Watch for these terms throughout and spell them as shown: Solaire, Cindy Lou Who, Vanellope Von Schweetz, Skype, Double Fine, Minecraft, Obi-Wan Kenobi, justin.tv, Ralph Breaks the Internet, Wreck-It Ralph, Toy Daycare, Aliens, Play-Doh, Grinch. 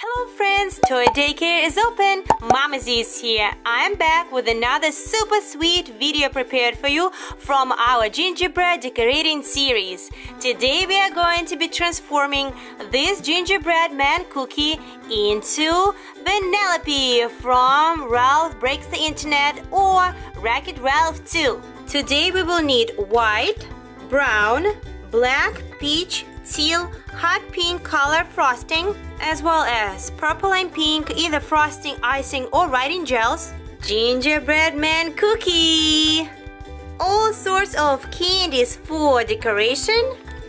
Hello friends, Toy Daycare is open, Mama Z is here. I'm back with another super sweet video prepared for you from our gingerbread decorating series. Today we are going to be transforming this gingerbread man cookie into Vanellope from Ralph Breaks the Internet or Wreck-It Ralph 2. Today we will need white, brown, black, peach, teal, hot pink color frosting, as well as purple and pink either frosting, icing or writing gels, gingerbread man cookie, all sorts of candies for decoration,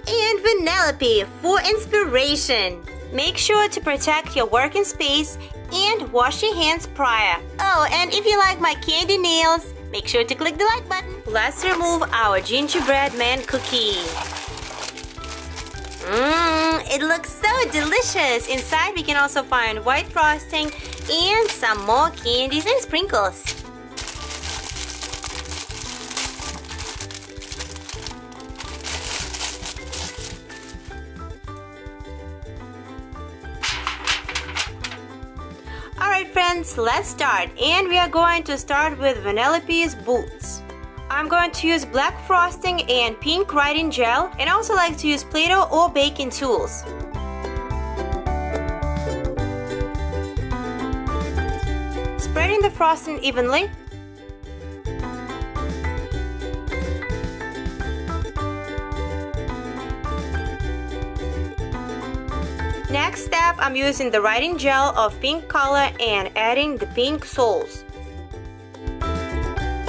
and Vanellope for inspiration. Make sure to protect your working space and wash your hands prior. Oh, and if you like my candy nails, make sure to click the like button. Let's remove our gingerbread man cookie. It looks so delicious. Inside we can also find white frosting and some more candies and sprinkles. Alright friends, let's start. And we are going to start with Vanellope's boots. I'm going to use black frosting and pink writing gel, and I also like to use Play-Doh or baking tools. Spreading the frosting evenly. Next step, I'm using the writing gel of pink color and adding the pink soles.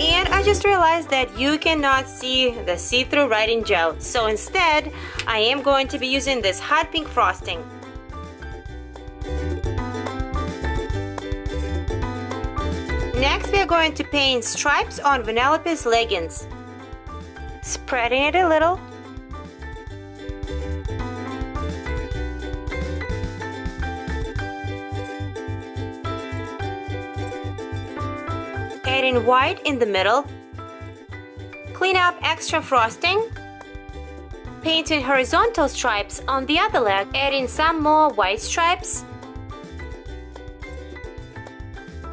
And I just realized that you cannot see the see-through writing gel, so instead I am going to be using this hot pink frosting. Next we are going to paint stripes on Vanellope's leggings, spreading it a little. Adding white in the middle, clean up extra frosting, painting horizontal stripes on the other leg, adding some more white stripes,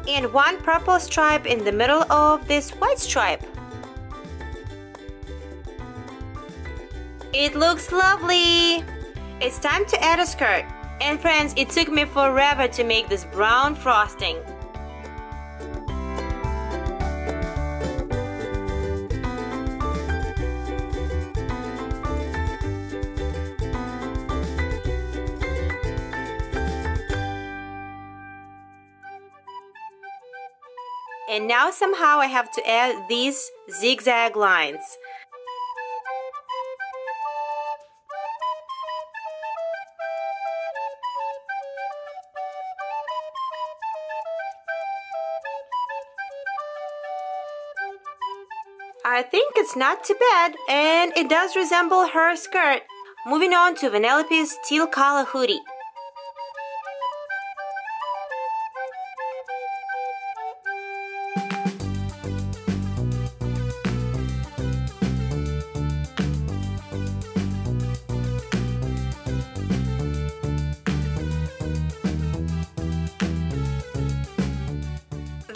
and one purple stripe in the middle of this white stripe. It looks lovely! It's time to add a skirt. And friends, it took me forever to make this brown frosting. And now somehow I have to add these zigzag lines. I think it's not too bad, and it does resemble her skirt. Moving on to Vanellope's teal color hoodie.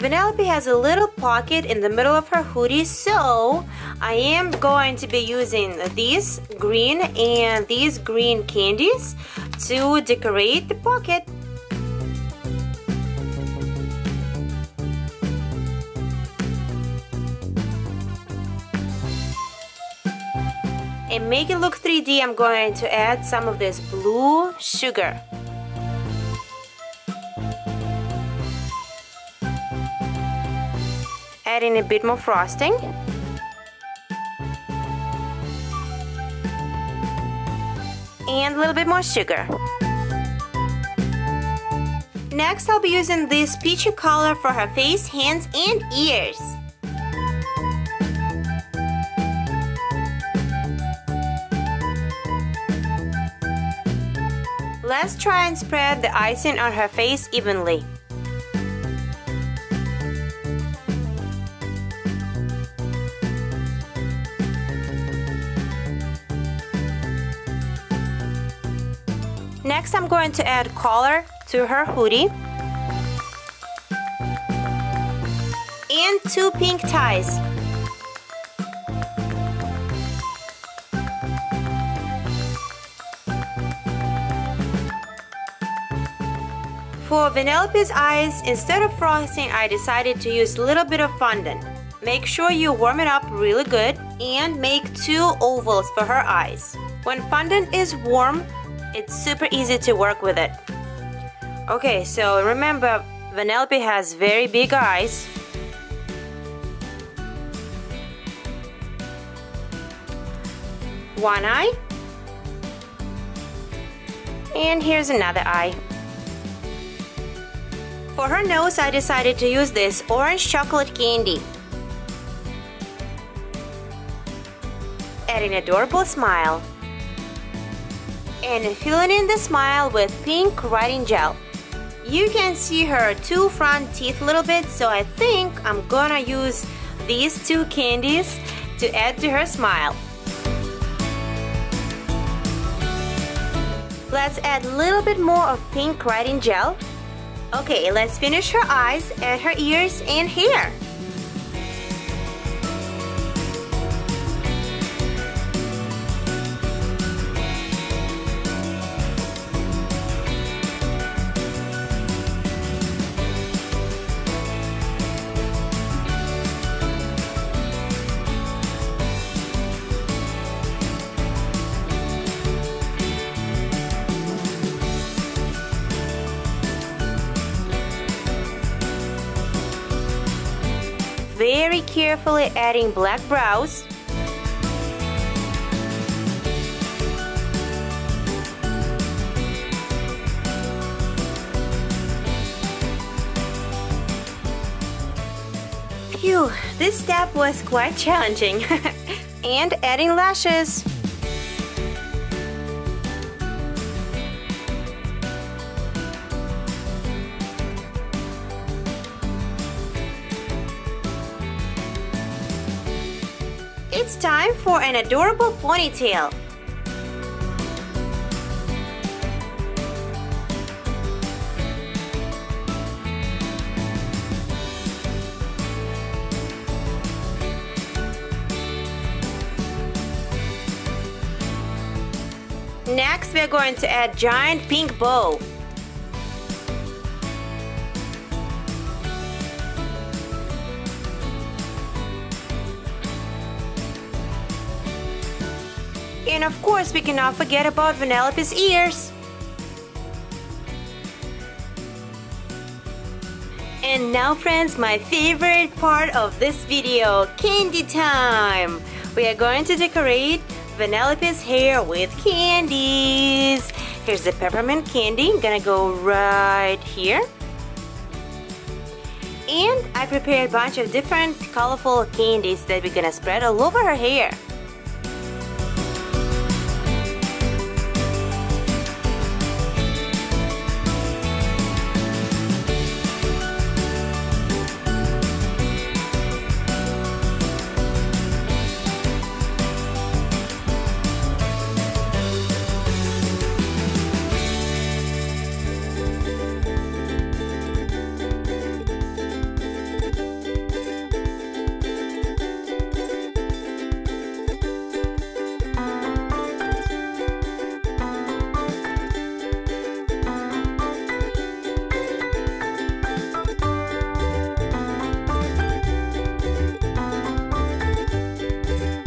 Vanellope has a little pocket in the middle of her hoodie, so I am going to be using these green and these green candies to decorate the pocket. And make it look 3D, I'm going to add some of this blue sugar. Adding a bit more frosting. And a little bit more sugar. Next I'll be using this peachy color for her face, hands and ears. Let's try and spread the icing on her face evenly. Next, I'm going to add color to her hoodie, and two pink ties. For Vanellope's eyes, instead of frosting, I decided to use a little bit of fondant. Make sure you warm it up really good and make two ovals for her eyes. When fondant is warm, it's super easy to work with it. Okay, so remember, Vanellope has very big eyes. One eye. And here's another eye. For her nose, I decided to use this orange chocolate candy. Add an adorable smile. And filling in the smile with pink writing gel. You can see her two front teeth a little bit, so I think I'm gonna use these two candies to add to her smile. Let's add a little bit more of pink writing gel. Okay, let's finish her eyes, add her ears and hair. Very carefully adding black brows. Phew, this step was quite challenging. And adding lashes. It's time for an adorable ponytail. Next, we're going to add a giant pink bow. And of course, we cannot forget about Vanellope's ears. And now friends, my favorite part of this video, candy time! We are going to decorate Vanellope's hair with candies. Here's the peppermint candy, I'm gonna go right here. And I prepared a bunch of different colorful candies that we're gonna spread all over her hair.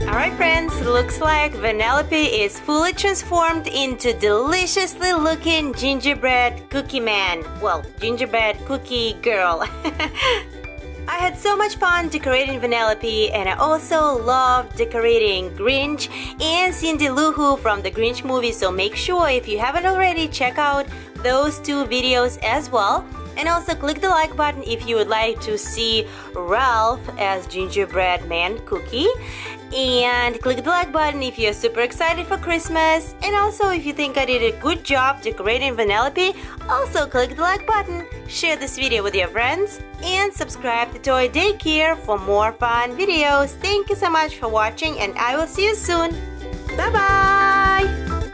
Alright friends, looks like Vanellope is fully transformed into deliciously looking gingerbread cookie man. Well, gingerbread cookie girl. I had so much fun decorating Vanellope, and I also love decorating Grinch and Cindy Lou Who from the Grinch movie, so make sure if you haven't already, check out those two videos as well. And also click the like button if you would like to see Ralph as gingerbread man cookie. And click the like button if you're super excited for Christmas. And also if you think I did a good job decorating Vanellope, also click the like button. Share this video with your friends. And subscribe to Toy Daycare for more fun videos. Thank you so much for watching, and I will see you soon. Bye-bye!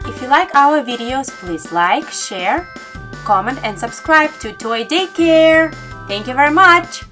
If you like our videos, please like, share, comment, and subscribe to Toy Daycare. Thank you very much.